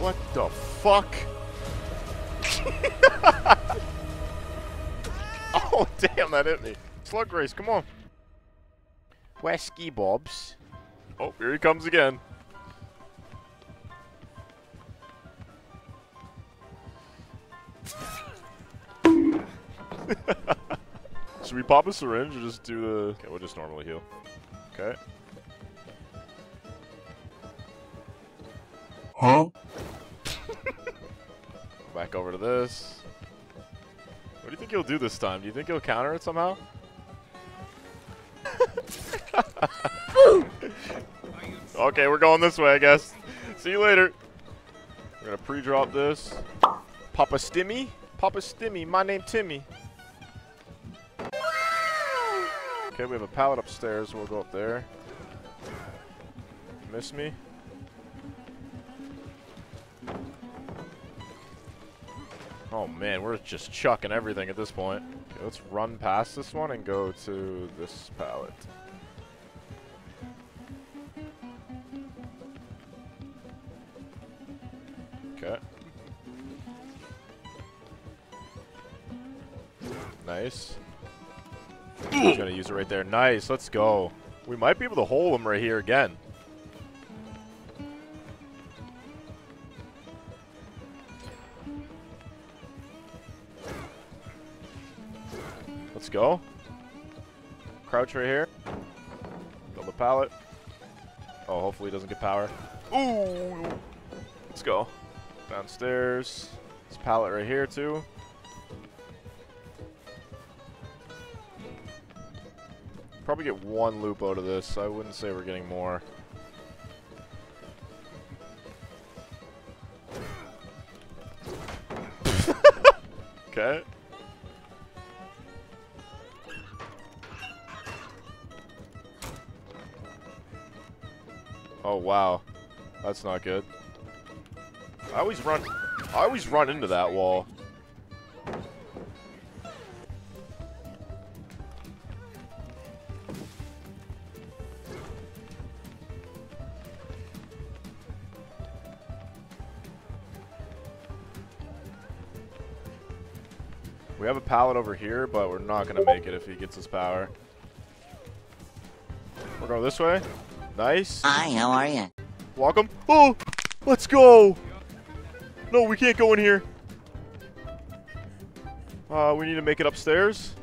What the fuck? Oh, damn, that hit me. Slug race, come on. Wesky Bobs. Oh, here he comes again. Should we pop a syringe or just do the... Okay, we'll just normally heal. Okay. Huh? Back over to this. What do you think he'll do this time? Do you think he'll counter it somehow? Okay, we're going this way, I guess. See you later. We're gonna pre-drop this. Papa Stimmy? Papa Stimmy, my name Timmy. Okay, we have a pallet upstairs. We'll go up there. Miss me? Oh man, we're just chucking everything at this point. Okay, let's run past this one and go to this pallet. Okay. Nice. He's gonna use it right there. Nice, let's go. We might be able to hold him right here again. Let's go. Crouch right here. Build a pallet. Oh, hopefully he doesn't get power. Ooh! Let's go. Downstairs. This pallet right here too. Probably get one loop out of this. I wouldn't say we're getting more. Okay. Oh wow, that's not good. I always run into that wall. We have a pallet over here, but we're not gonna make it if he gets his power. We'll go this way. Nice. Hi, how are you? Welcome. Oh, let's go. No, we can't go in here. We need to make it upstairs.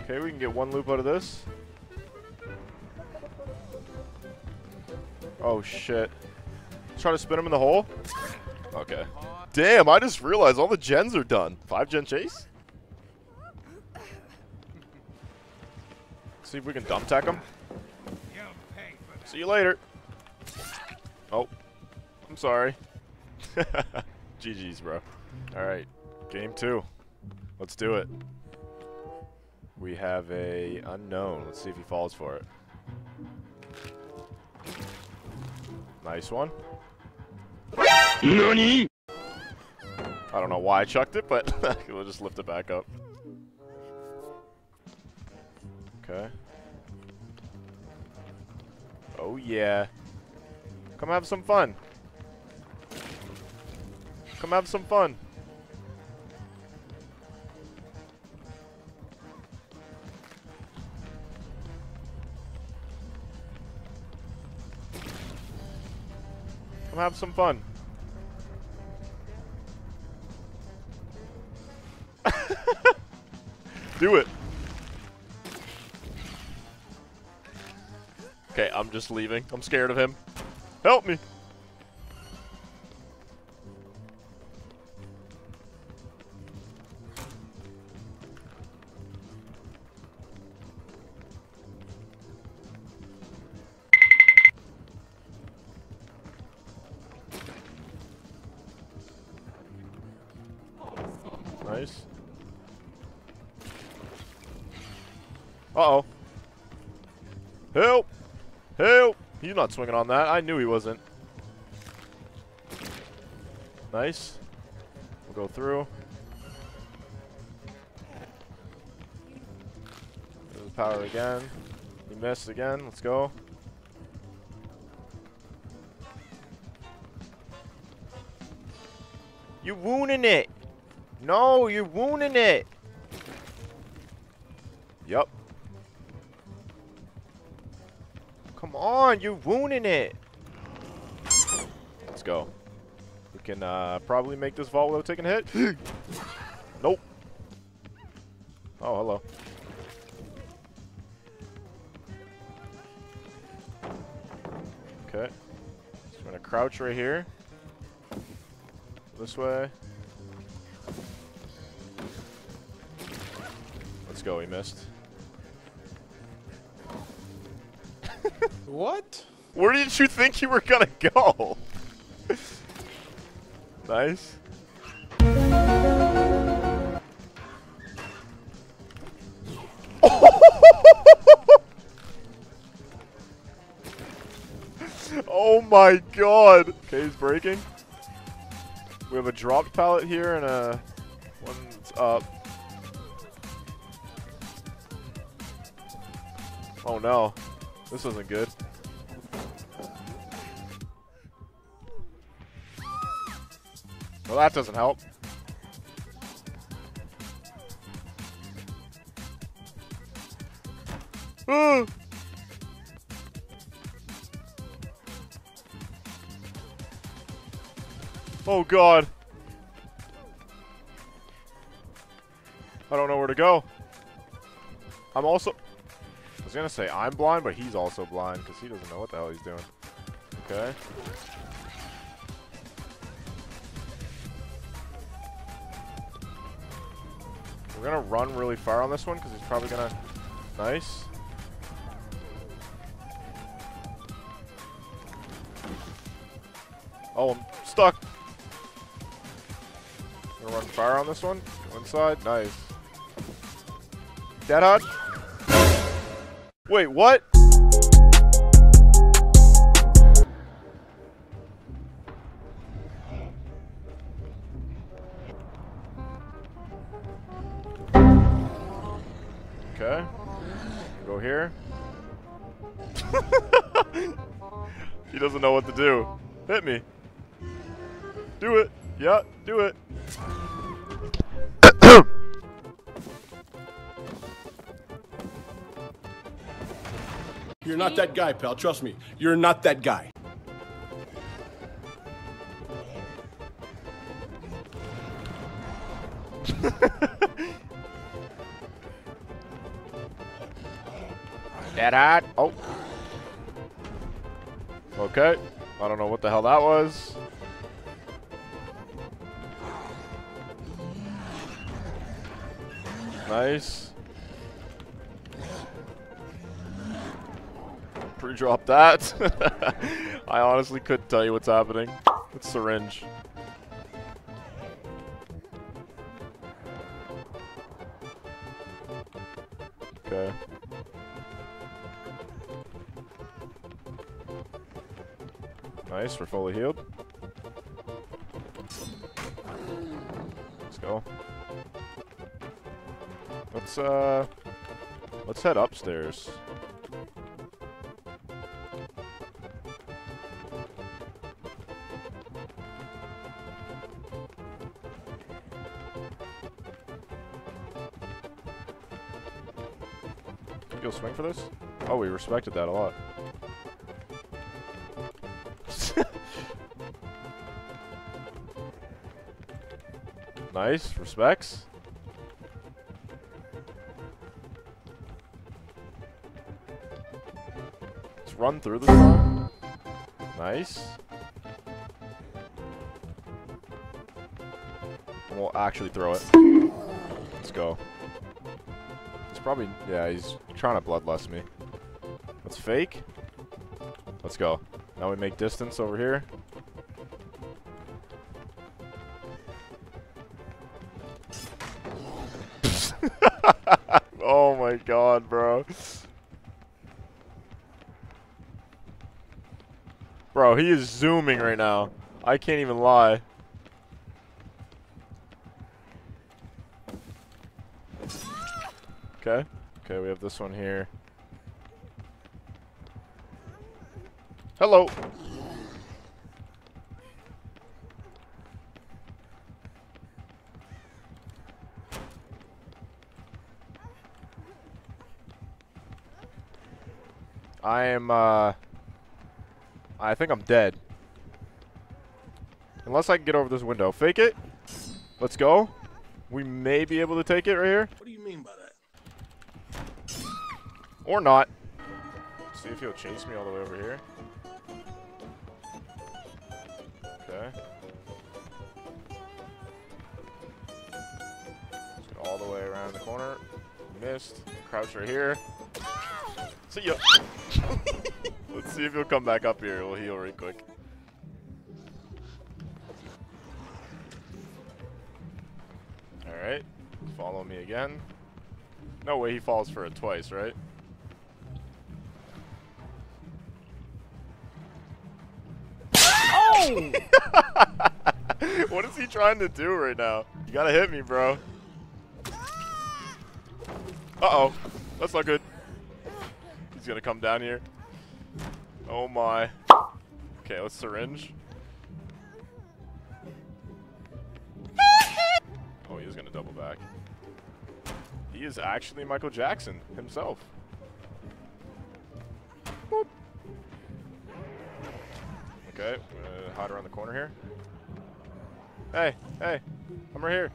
Okay, we can get one loop out of this. Oh shit. Try to spin him in the hole. Okay. Damn, I just realized all the gens are done. 5 gen chase? See if we can dump tack him. See you later. Oh, I'm sorry. GG's, bro. All right, game 2. Let's do it. We have a unknown. Let's see if he falls for it. Nice one. Nani? I don't know why I chucked it, but we'll just lift it back up. Okay. Oh yeah. Come have some fun. Come have some fun. Come have some fun. Do it. Okay, I'm just leaving. I'm scared of him. Help me. Nice. Uh-oh. Help! Help! He's not swinging on that. I knew he wasn't. Nice. We'll go through. There's the power again. He missed again. Let's go. You're wounding it. No, you're wounding it. Yup. Come on, you're wounding it. Let's go. We can probably make this vault without taking a hit. Nope. Oh, hello. Okay. Just gonna crouch right here. This way. Let's go, he missed. What? Where did you think you were gonna go? Nice. Oh my god. Okay, he's breaking. We have a dropped pallet here and a one that's up. Oh no. This wasn't good. Well, that doesn't help. Oh god. I don't know where to go. I'm also... I was gonna say I'm blind, but he's also blind because he doesn't know what the hell he's doing. Okay. We're gonna run really far on this one because he's probably gonna... Nice. Oh, I'm stuck. Run fire on this one. Go inside. Nice. Dead hot. Wait, what? Okay. Go here. He doesn't know what to do. Hit me. Do it. Yeah, do it. You're not that guy, pal. Trust me. You're not that guy. That hot. Oh. Okay. I don't know what the hell that was. Nice. Pre-drop that. I honestly couldn't tell you what's happening. It's syringe. Okay. Nice, we're fully healed. Let's go. Let's head upstairs. Can you go swing for this? Oh, we respected that a lot. Nice, respects. Run through this one. Nice. And we'll actually throw it. Let's go. He's probably... Yeah, he's trying to bloodlust me. Let's fake. Let's go. Now we make distance over here. Oh my god, bro. Bro, he is zooming right now. I can't even lie. Okay. Okay, we have this one here. Hello. I am, I think I'm dead. Unless I can get over this window. Fake it. Let's go. We may be able to take it right here. What do you mean by that? Or not. Let's see if he'll chase me all the way over here. Okay. Let's get all the way around the corner. Missed. Crouch right here. See ya. Let's see if he'll come back up here. We'll heal real quick. Alright. Follow me again. No way he falls for it twice, right? Oh! What is he trying to do right now? You gotta hit me, bro. Uh-oh. That's not good. He's gonna come down here. Oh my. Okay, let's syringe. Oh, he is gonna double back. He is actually Michael Jackson himself. Boop. Okay, we're gonna hide around the corner here. Hey, hey, I'm right here.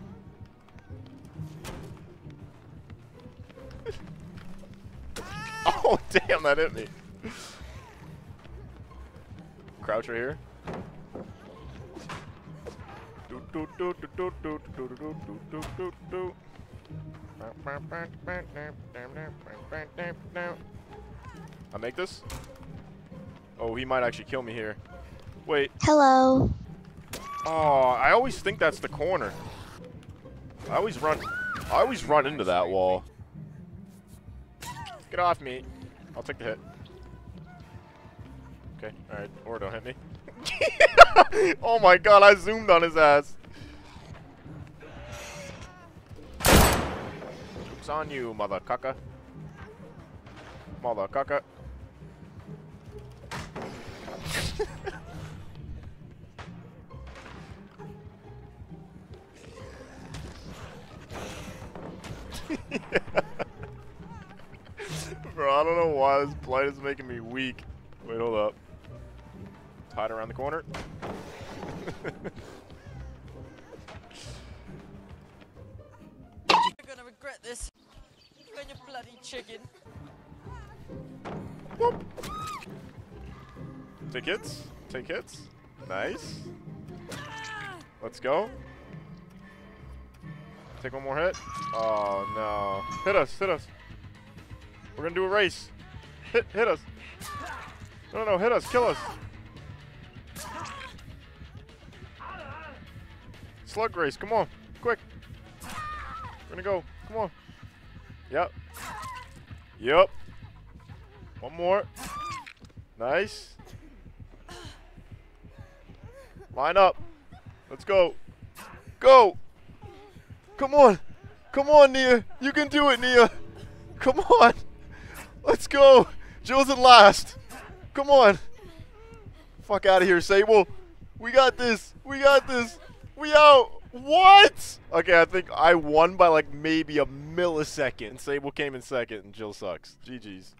Oh, damn, that hit me. Crouch right here. I make this? Oh, he might actually kill me here. Wait. Hello. Oh, I always think that's the corner. I always run into that wall. Get off me. I'll take the hit. Okay, alright. Or don't hit me. Oh my god, I zoomed on his ass. Joke's on you, mother cucka. Mother cucka. Bro, I don't know why this blight is making me weak. Wait, hold up. Hide around the corner. You're gonna regret this. You're gonna bloody chicken. Whoop. Take hits. Take hits. Nice. Let's go. Take one more hit. Oh no. Hit us. Hit us. We're gonna do a race. Hit us. No, no, hit us. Kill us. Slug race. Come on. Quick. We're gonna go. Come on. Yep. Yep. One more. Nice. Line up. Let's go. Go. Come on. Come on, Nia. You can do it, Nia. Come on. Let's go. Jill's in last. Come on. Fuck out of here, Sable. We got this. We got this. We out. What? Okay, I think I won by like maybe a millisecond. Sable came in second and Jill sucks. GG's.